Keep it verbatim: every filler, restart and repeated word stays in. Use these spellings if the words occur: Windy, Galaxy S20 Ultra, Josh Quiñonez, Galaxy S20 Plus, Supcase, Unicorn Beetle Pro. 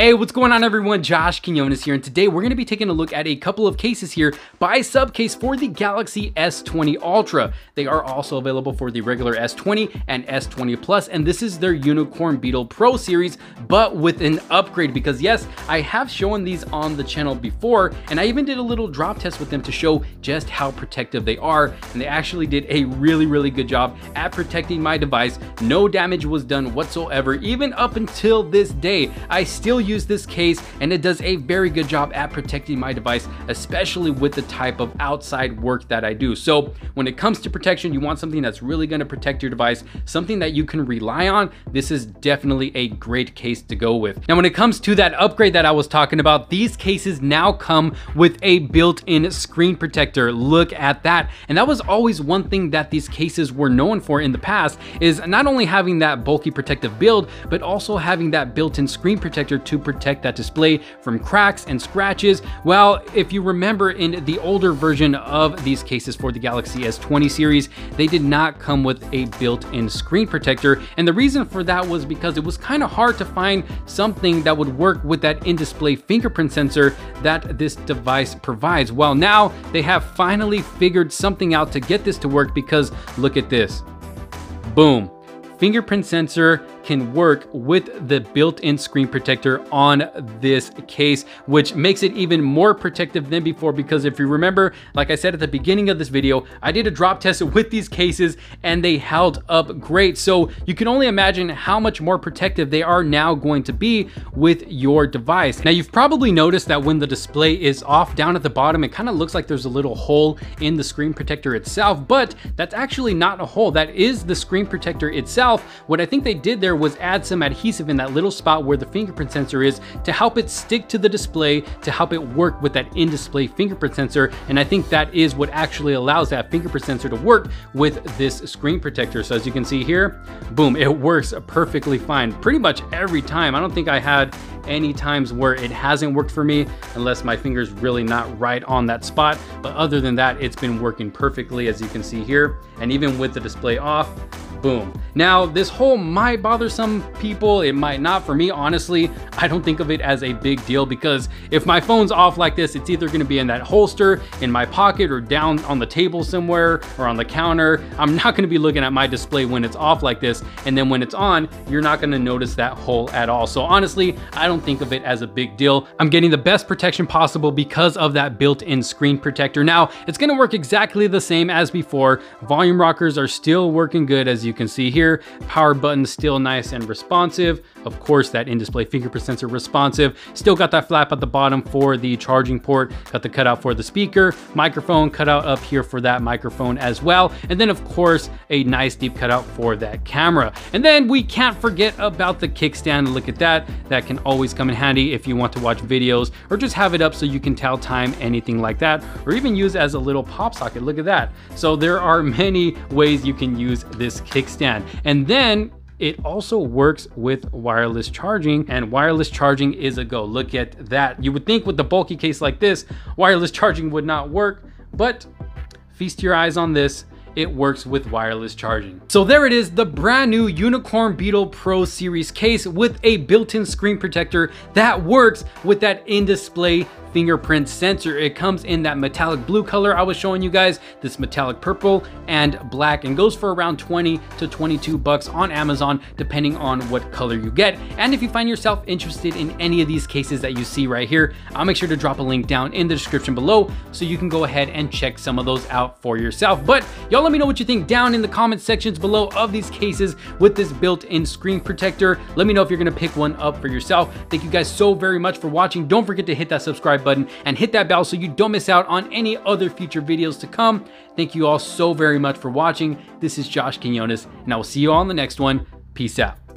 Hey, what's going on everyone? Josh Quiñonez here, and today we're going to be taking a look at a couple of cases here by Supcase for the Galaxy S twenty Ultra. They are also available for the regular S twenty and S twenty Plus, and this is their Unicorn Beetle Pro series, but with an upgrade, because yes, I have shown these on the channel before, and I even did a little drop test with them to show just how protective they are, and they actually did a really, really good job at protecting my device. No damage was done whatsoever, even up until this day. I still use this case and it does a very good job at protecting my device, especially with the type of outside work that I do. So when it comes to protection, you want something that's really going to protect your device, something that you can rely on. This is definitely a great case to go with. Now, when it comes to that upgrade that I was talking about, these cases now come with a built-in screen protector. Look at that. And that was always one thing that these cases were known for in the past, is not only having that bulky protective build, but also having that built-in screen protector to protect that display from cracks and scratches. Well, if you remember, in the older version of these cases for the Galaxy S twenty series, they did not come with a built-in screen protector. And the reason for that was because it was kind of hard to find something that would work with that in-display fingerprint sensor that this device provides. Well, now they have finally figured something out to get this to work, because look at this. Boom. Fingerprint sensor can work with the built-in screen protector on this case, which makes it even more protective than before, because if you remember, like I said at the beginning of this video, I did a drop test with these cases and they held up great. So you can only imagine how much more protective they are now going to be with your device. Now, you've probably noticed that when the display is off down at the bottom, it kind of looks like there's a little hole in the screen protector itself, but that's actually not a hole. That is the screen protector itself. What I think they did there was add some adhesive in that little spot where the fingerprint sensor is to help it stick to the display, to help it work with that in-display fingerprint sensor. And I think that is what actually allows that fingerprint sensor to work with this screen protector. So as you can see here, boom, it works perfectly fine pretty much every time. I don't think I had any times where it hasn't worked for me, unless my finger's really not right on that spot. But other than that, it's been working perfectly, as you can see here. And even with the display off, boom. Now, this hole might bother some people. It might not. For me, honestly, I don't think of it as a big deal, because if my phone's off like this, it's either going to be in that holster, in my pocket, or down on the table somewhere, or on the counter. I'm not going to be looking at my display when it's off like this. And then when it's on, you're not going to notice that hole at all. So honestly, I don't think of it as a big deal. I'm getting the best protection possible because of that built-in screen protector. Now, it's going to work exactly the same as before. Volume rockers are still working good, as you can see here. Power button still nice and responsive. Of course, that in-display fingerprint sensor responsive. Still got that flap at the bottom for the charging port. Got the cutout for the speaker. Microphone cutout up here for that microphone as well. And then of course, a nice deep cutout for that camera. And then we can't forget about the kickstand. Look at that. That can always come in handy if you want to watch videos, or just have it up so you can tell time, anything like that, or even use as a little pop socket. Look at that. So there are many ways you can use this kickstand. Kickstand. And then it also works with wireless charging, and wireless charging is a go. Look at that. You would think with the bulky case like this, wireless charging would not work, but feast your eyes on this. It works with wireless charging. So there it is, the brand new Unicorn Beetle Pro series case with a built-in screen protector that works with that in-display fingerprint sensor. It comes in that metallic blue color I was showing you guys, this metallic purple and black, and goes for around twenty to twenty-two bucks on Amazon, depending on what color you get. And if you find yourself interested in any of these cases that you see right here, I'll make sure to drop a link down in the description below so you can go ahead and check some of those out for yourself. But y'all let me know what you think down in the comment sections below of these cases with this built-in screen protector. Let me know if you're gonna pick one up for yourself. Thank you guys so very much for watching. Don't forget to hit that subscribe button and hit that bell so you don't miss out on any other future videos to come. Thank you all so very much for watching. This is Josh Quiñonez, and I will see you all in the next one. Peace out.